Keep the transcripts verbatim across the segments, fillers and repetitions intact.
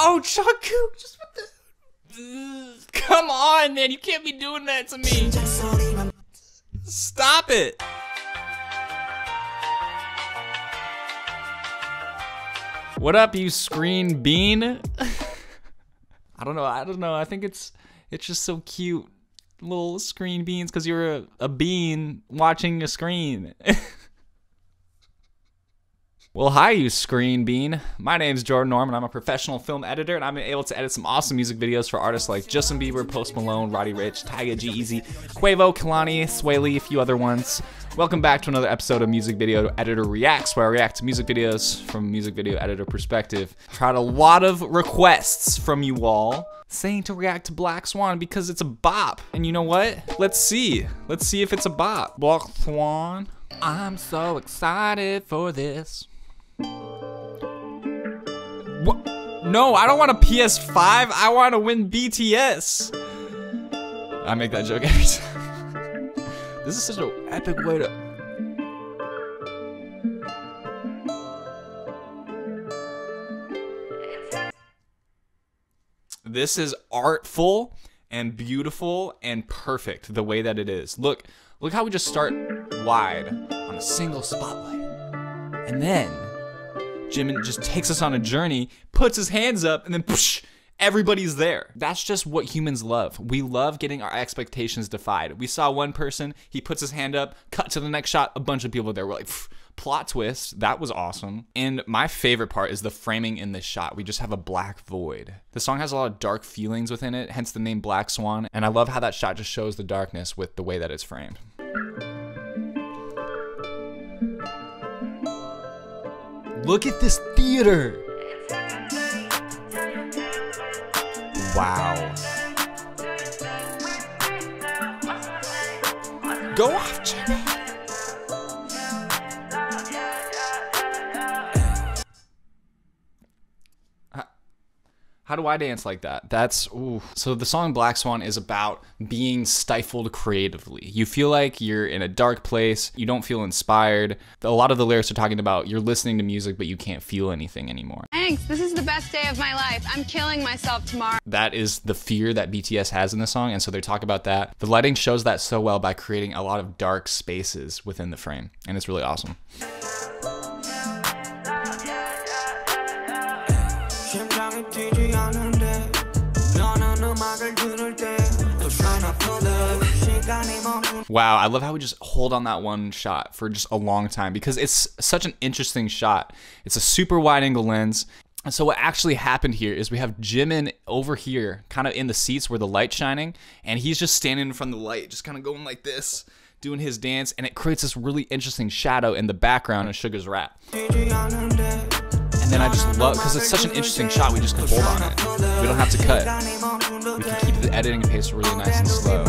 Oh, Jungkook, just what the... Come on, man, you can't be doing that to me. Stop it. What up, you screen bean? I don't know, I don't know, I think it's it's just so cute. Little screen beans, because you're a, a bean watching a screen. Well, hi, you screen bean. My name's Jordan Norman. I'm a professional film editor, and I've been able to edit some awesome music videos for artists like Justin Bieber, Post Malone, Roddy Ricch, Tyga, G-Eazy, Quavo, Kalani, Swaley, a few other ones. Welcome back to another episode of Music Video Editor Reacts, where I react to music videos from a music video editor perspective. I've had a lot of requests from you all saying to react to Black Swan because it's a bop. And you know what? Let's see. Let's see if it's a bop. Black Swan. I'm so excited for this. What? No, I don't want a P S five. I want to win B T S. I make that joke every time. This is such an epic way to... This is artful and beautiful and perfect the way that it is. Look, look how we just start wide on a single spotlight. And then Jimin just takes us on a journey, puts his hands up, and then poosh, everybody's there. That's just what humans love. We love getting our expectations defied. We saw one person, he puts his hand up, cut to the next shot, a bunch of people there. We're like, pff, plot twist, that was awesome. And my favorite part is the framing in this shot. We just have a black void. The song has a lot of dark feelings within it, hence the name Black Swan. And I love how that shot just shows the darkness with the way that it's framed. Look at this theater. Wow. Go off, Jimmy. How do I dance like that? That's, ooh. So the song Black Swan is about being stifled creatively. You feel like you're in a dark place, you don't feel inspired. A lot of the lyrics are talking about you're listening to music, but you can't feel anything anymore. Thanks, this is the best day of my life. I'm killing myself tomorrow. That is the fear that B T S has in the song, and so they talk about that. The lighting shows that so well by creating a lot of dark spaces within the frame, and it's really awesome. Wow, I love how we just hold on that one shot for just a long time because it's such an interesting shot. It's a super wide angle lens. And so what actually happened here is we have Jimin over here, kind of in the seats where the light's shining, and he's just standing in front of the light, just kind of going like this, doing his dance, and it creates this really interesting shadow in the background of Sugar's rap. And then I just love, because it's such an interesting shot, we just can hold on it. We don't have to cut. We can keep the editing pace really nice and slow.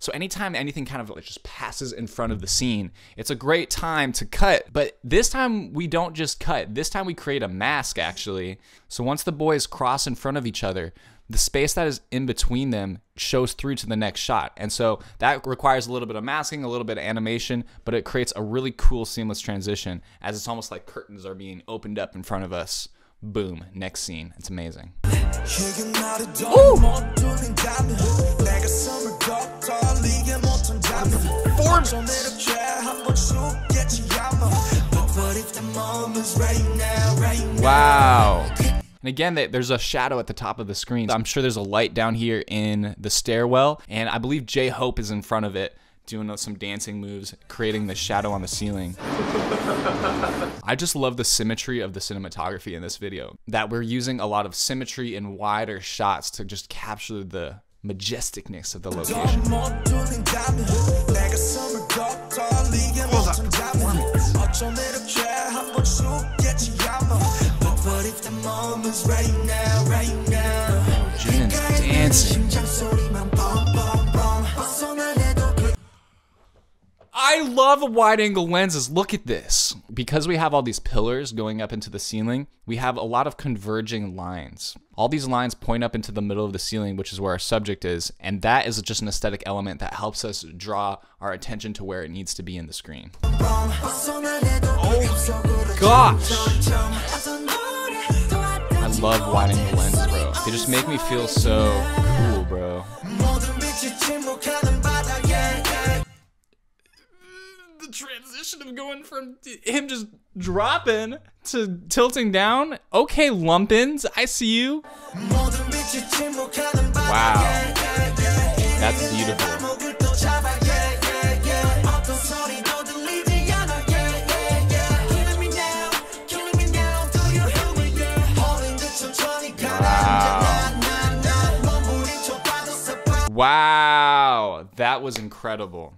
So anytime anything kind of like just passes in front of the scene, it's a great time to cut. But this time we don't just cut. This time we create a mask, actually. So once the boys cross in front of each other, the space that is in between them shows through to the next shot. And so that requires a little bit of masking, a little bit of animation, but it creates a really cool seamless transition as it's almost like curtains are being opened up in front of us. Boom, next scene. It's amazing. Wow. And again, there's a shadow at the top of the screen. I'm sure there's a light down here in the stairwell, and I believe J-Hope is in front of it, doing some dancing moves, creating the shadow on the ceiling. I just love the symmetry of the cinematography in this video, that we're using a lot of symmetry and wider shots to just capture the majesticness of the location. Jin's dancing. I love wide-angle lenses. Look at this. Because we have all these pillars going up into the ceiling, we have a lot of converging lines. All these lines point up into the middle of the ceiling, which is where our subject is, and that is just an aesthetic element that helps us draw our attention to where it needs to be in the screen. Oh gosh! I love wide-angle lenses, bro. They just make me feel so cool, bro. Transition of going from him just dropping to tilting down. Okay, Lumpins, I see you. Wow, that's beautiful. Wow, wow, that was incredible.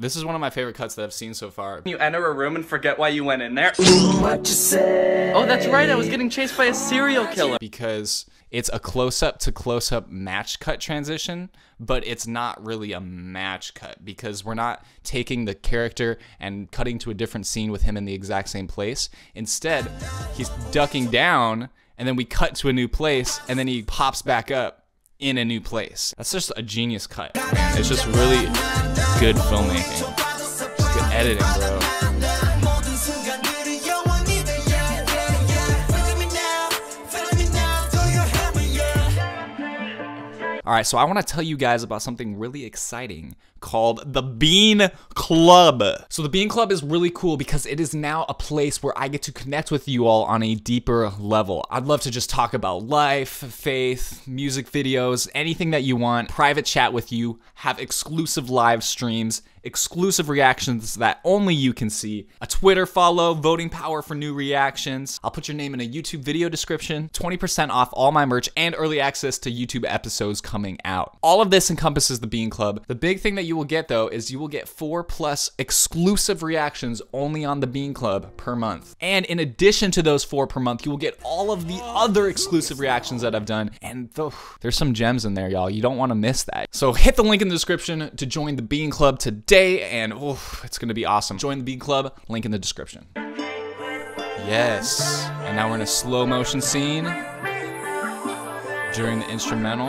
This is one of my favorite cuts that I've seen so far. You enter a room and forget why you went in there. What you say? Oh, that's right. I was getting chased by a serial killer. Because it's a close-up to close-up match cut transition, but it's not really a match cut because we're not taking the character and cutting to a different scene with him in the exact same place. Instead, he's ducking down, and then we cut to a new place, and then he pops back up in a new place. That's just a genius cut. It's just really good filmmaking. Just good editing, bro. All right, so I wanna tell you guys about something really exciting called the Bean Club. So the Bean Club is really cool because it is now a place where I get to connect with you all on a deeper level. I'd love to just talk about life, faith, music videos, anything that you want, private chat with you, have exclusive live streams, exclusive reactions that only you can see, a Twitter follow, voting power for new reactions. I'll put your name in a YouTube video description, twenty percent off all my merch, and early access to YouTube episodes coming out. All of this encompasses the Bean Club. The big thing that you will get though is you will get four plus exclusive reactions only on the Bean Club per month. And in addition to those four per month, you will get all of the other exclusive reactions that I've done. And the, there's some gems in there, y'all. You don't want to miss that. So hit the link in the description to join the Bean Club today. Day and oh, it's gonna be awesome. Join the Bean Club, link in the description. Yes, and now we're in a slow motion scene during the instrumental.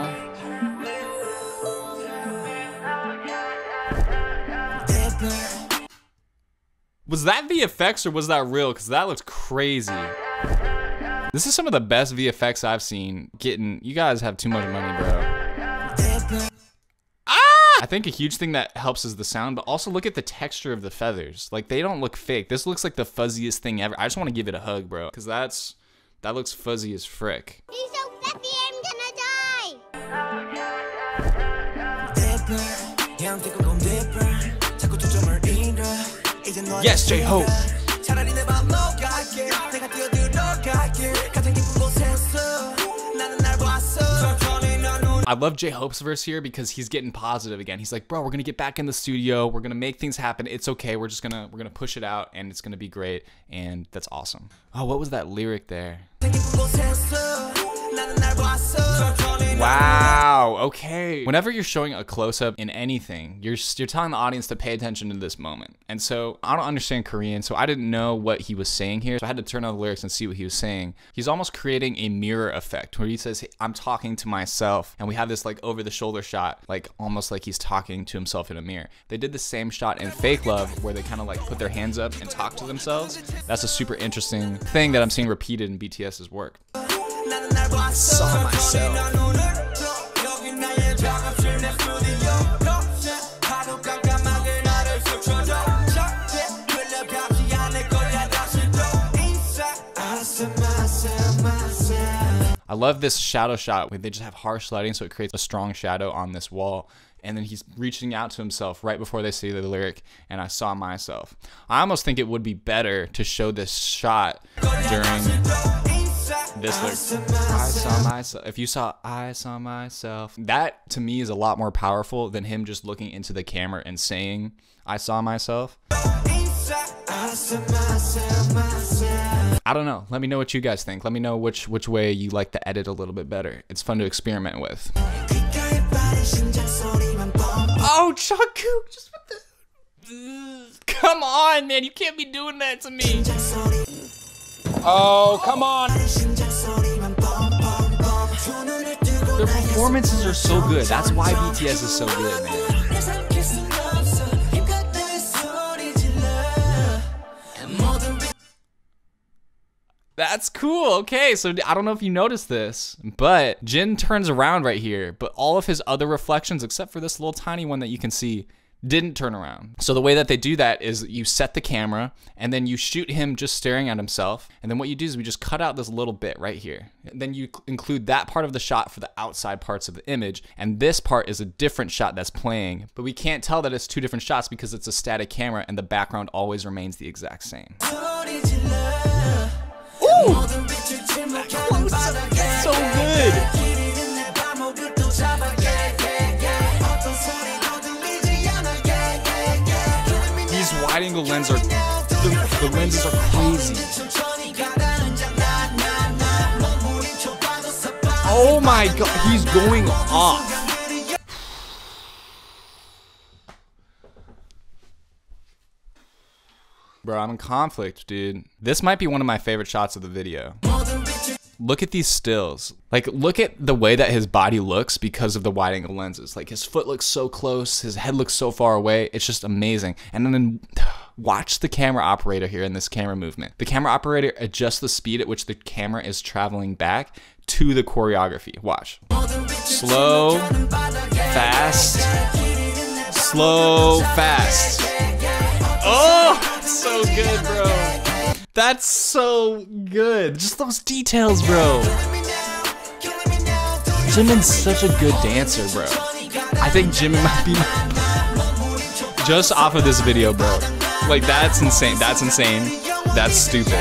Was that V F X or was that real? Because that looks crazy. This is some of the best V F X I've seen. Getting, you guys have too much money, bro. I think a huge thing that helps is the sound, but also look at the texture of the feathers. Like, they don't look fake. This looks like the fuzziest thing ever. I just want to give it a hug, bro, because that's, that looks fuzzy as frick. He's so fuzzy, I'm gonna die. Yes, J-Hope. I love J-Hope's verse here because he's getting positive again. He's like, bro, we're gonna get back in the studio. We're gonna make things happen. It's okay. We're just gonna, we're gonna push it out and it's gonna be great. And that's awesome. Oh, what was that lyric there? Wow, okay. Whenever you're showing a close-up in anything, you're, you're telling the audience to pay attention to this moment. And so I don't understand Korean, so I didn't know what he was saying here. So I had to turn on the lyrics and see what he was saying. He's almost creating a mirror effect where he says, hey, I'm talking to myself. And we have this like over the shoulder shot, like almost like he's talking to himself in a mirror. They did the same shot in Fake Love where they kind of like put their hands up and talk to themselves. That's a super interesting thing that I'm seeing repeated in B T S's work. I saw myself. I love this shadow shot where they just have harsh lighting, so it creates a strong shadow on this wall. And then he's reaching out to himself right before they say the lyric, and I saw myself. I almost think it would be better to show this shot during this lyric. I saw myself. If you saw I saw myself, that to me is a lot more powerful than him just looking into the camera and saying I saw myself. I don't know. Let me know what you guys think. Let me know which which way you like to edit a little bit better. It's fun to experiment with. Oh, Jungkook, just what the... Come on, man, you can't be doing that to me. Oh, come on. Their performances are so good. That's why B T S is so good, man. That's cool. Okay, so I don't know if you noticed this, but Jin turns around right here, but all of his other reflections, except for this little tiny one that you can see, didn't turn around. So the way that they do that is you set the camera and then you shoot him just staring at himself. And then what you do is we just cut out this little bit right here. And then you include that part of the shot for the outside parts of the image. And this part is a different shot that's playing, but we can't tell that it's two different shots because it's a static camera and the background always remains the exact same. Ooh! That's so good. Wide angle lenses are the, the lenses are crazy. Oh my god, he's going off. Bro, I'm in conflict, dude. This might be one of my favorite shots of the video. Look at these stills. Like, look at the way that his body looks because of the wide angle lenses. Like, his foot looks so close, his head looks so far away. It's just amazing. And then watch the camera operator here in this camera movement. The camera operator adjusts the speed at which the camera is traveling back to the choreography. Watch. Slow, fast, slow, fast. Oh, it's so good, bro. That's so good. Just those details, bro. Jimin's such a good dancer, bro. I think Jimin might be my... Just off of this video, bro. Like, that's insane. That's insane. That's stupid.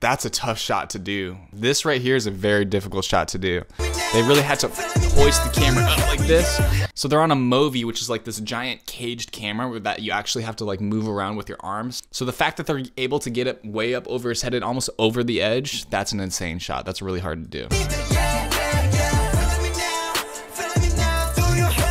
That's a tough shot to do. This right here is a very difficult shot to do. They really had to hoist the camera up like this. So they're on a Movi, which is like this giant caged camera that you actually have to like move around with your arms. So the fact that they're able to get it way up over his head and almost over the edge, that's an insane shot. That's really hard to do.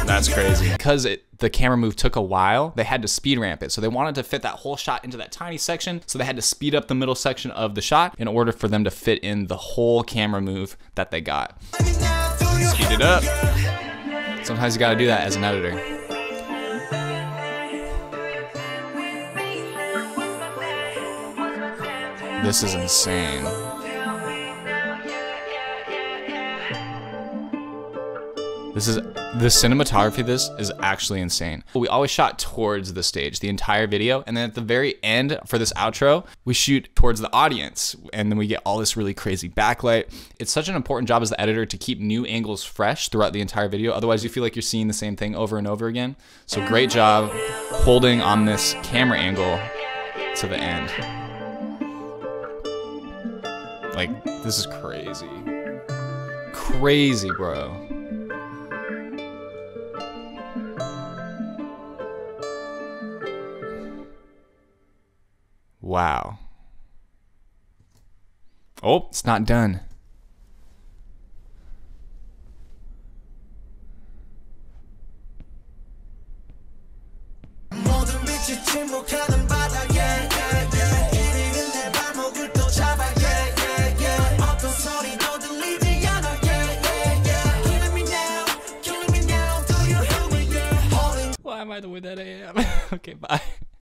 That's crazy. Because it, the camera move took a while, they had to speed ramp it. So they wanted to fit that whole shot into that tiny section. So they had to speed up the middle section of the shot in order for them to fit in the whole camera move that they got. Speed it up. Sometimes you gotta do that as an editor. This is insane. This is, the cinematography of this is actually insane. We always shot towards the stage, the entire video. And then at the very end for this outro, we shoot towards the audience. And then we get all this really crazy backlight. It's such an important job as the editor to keep new angles fresh throughout the entire video. Otherwise you feel like you're seeing the same thing over and over again. So great job holding on this camera angle to the end. Like, this is crazy. Crazy, bro. Wow. Oh, it's not done. Why am I the way that I am? Okay, bye.